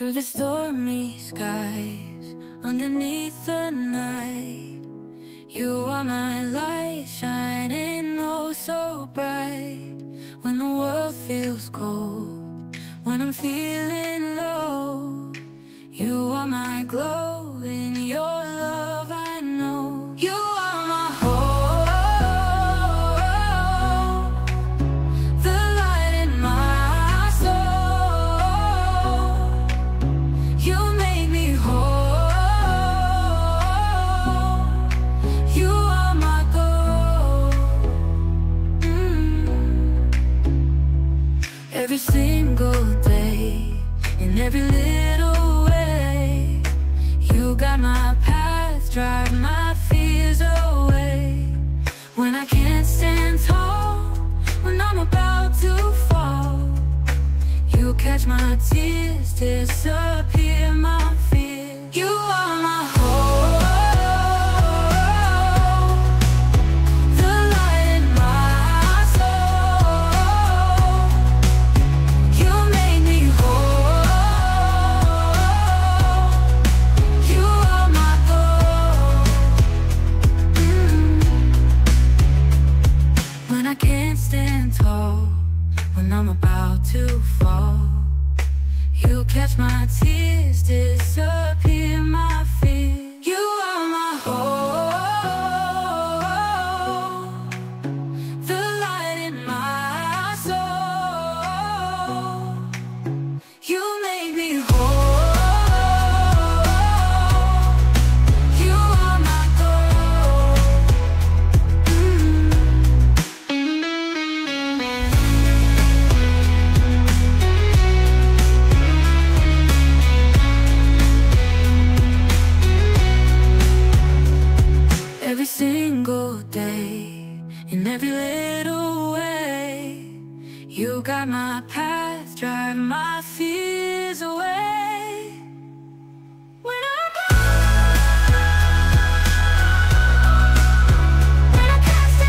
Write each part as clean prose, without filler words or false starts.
Through the stormy skies, underneath the night, you are my light, shining oh so bright. When the world feels cold, when I'm feeling low, you are my glow, in your love I know. You are my hope, the light in my soul. You make me whole, you are my goal. Every single day, in every little way, you got my path, drive my fears away. When I can't stand tall, when I'm about to fall, you catch my tears, disappear my fears. You are my hope. When I'm about to fall, you catch my tears, disappear my fears. You are my hope, the light in my soul. You make me whole, you are my goal. In every little way, you got my path, drive my fears away. When I can't stand tall, when I'm about to fall,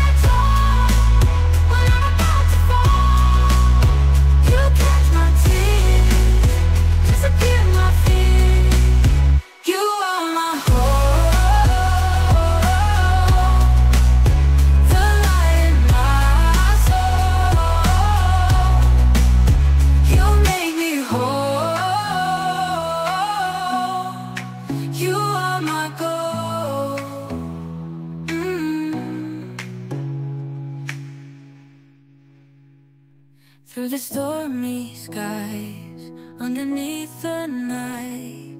you catch my tears, disappear my fears. You are my hope. Through the stormy skies, underneath the night,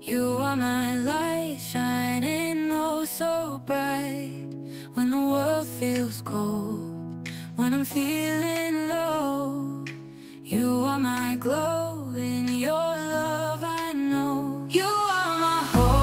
you are my light, shining oh so bright. When the world feels cold, when I'm feeling low, you are my glow, in your love I know. You are my hope.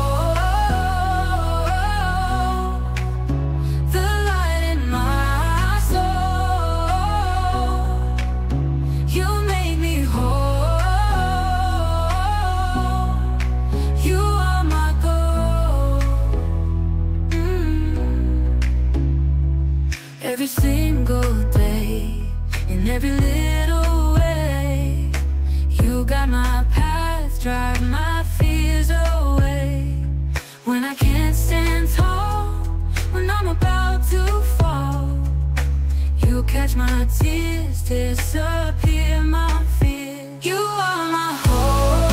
Every single day, in every little way, you got my path, drive my fears away. When I can't stand tall, when I'm about to fall, you catch my tears, disappear my fears. You are my hope.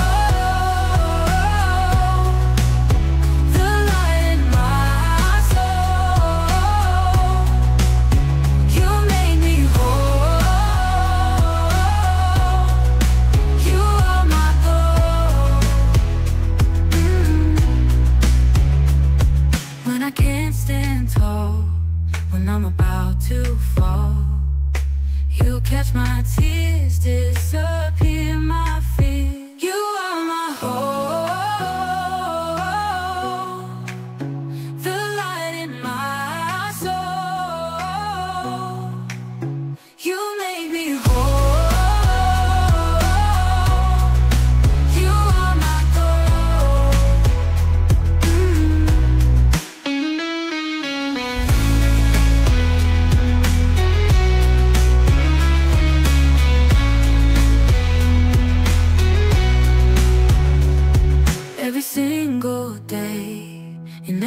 When I'm about to fall, you catch my tears.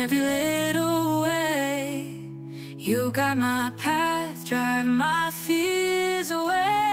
every little way. You guide my path, drive my fears away.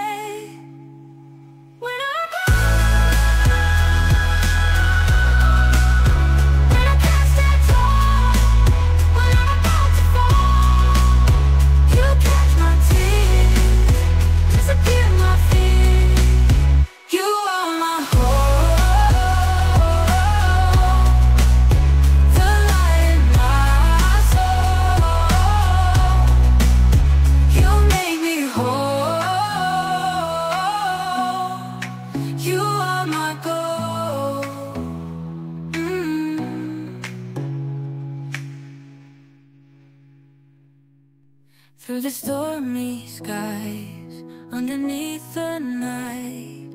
Through the stormy skies, underneath the night,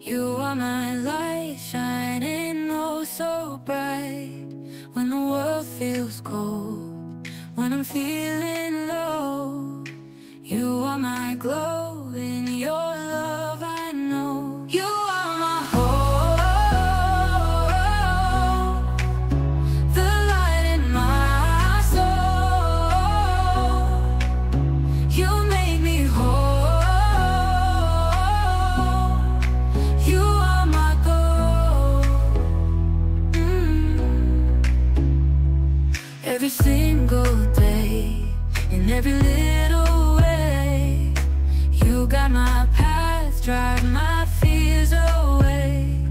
you are my light, shining oh so bright. When the world feels cold, when I'm feeling low, you are my glow, in your love I know. You are my hope, the light in my soul. You make me whole. You are my goal. Every single day, in every little way, you guide my path, drive my fears away.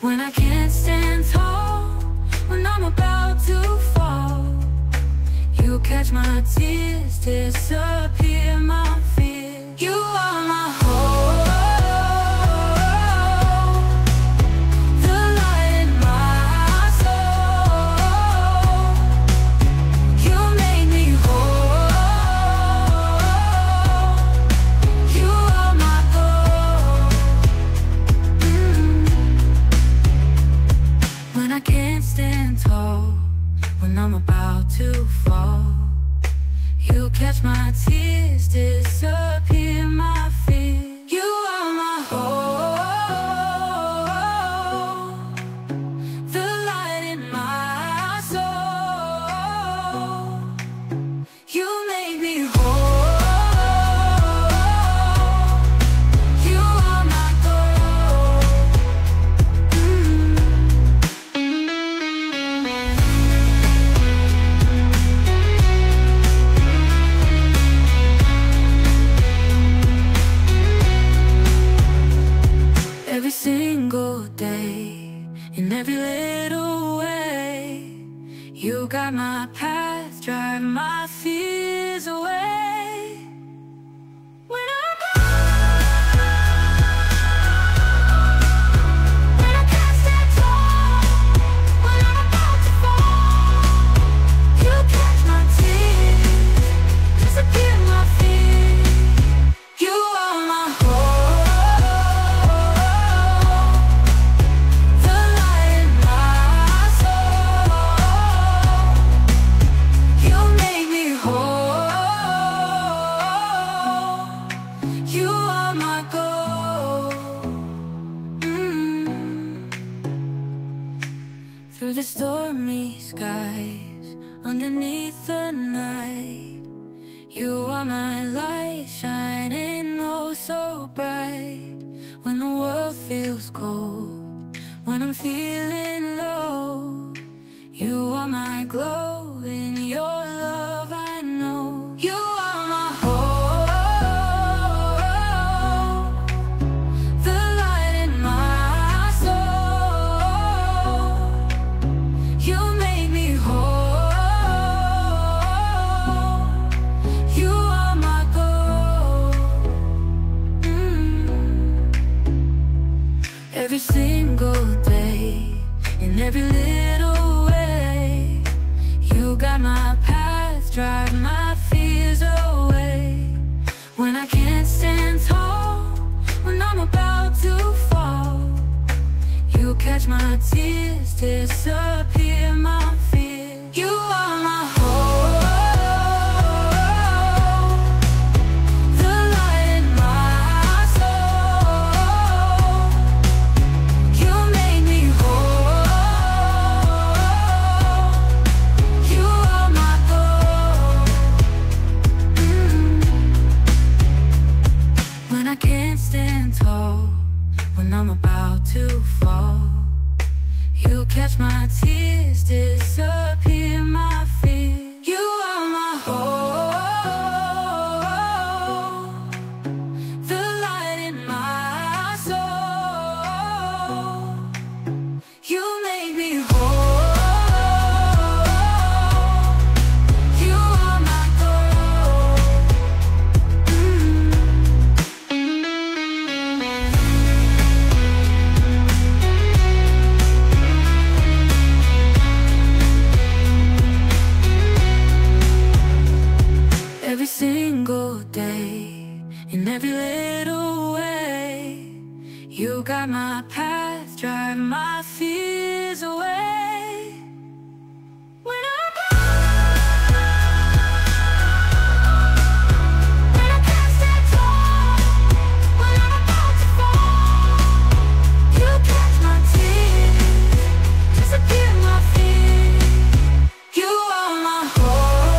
When I can't stand tall, when I'm about to fall, you catch my tears, disappear my fears. You are my hope. When I'm about to fall, you catch my tears, disappear my fear. You are my hope, the light in my soul. You make me whole. You are my goal. Single day, in every little way, you guide my path, drive my fears away. When I can't stand tall, when I'm about to fall, you catch my tears, disappear my fears. You are my hope. Through the stormy skies, underneath the night, you are my light, shining oh so bright. When the world feels cold, when I'm feeling low, you are my glow, in your love I know. You are my hope. Every single day, in every little way, you guide my path, drive my fears away. When I can't stand tall, when I'm about to fall, you catch my tears, disappear my fears. You are my hope. to fall. You catch my tears, disappear my fear. You are my hope, the light in my soul. You make me whole. In every little way, you guide my path, drive my fears away. When I pass that door, when I'm about to fall, you catch my tears, disappear my fear. You are my hope.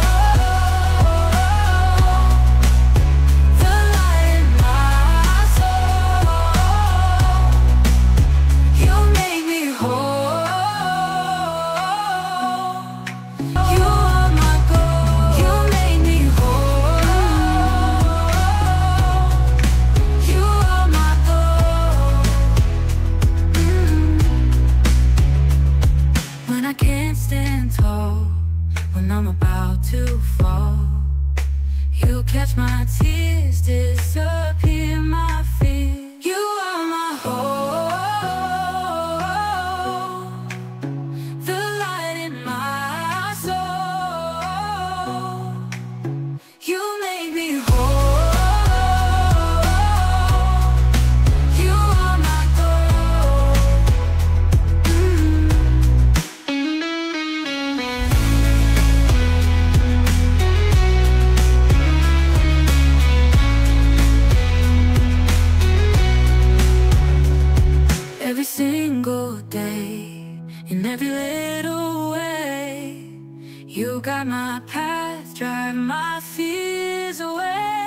I'm about to fall. You catch my tears, disappear my fear. You are my hope, the light in my soul. You make me whole. In every little way, you guide my path, drive my fears away.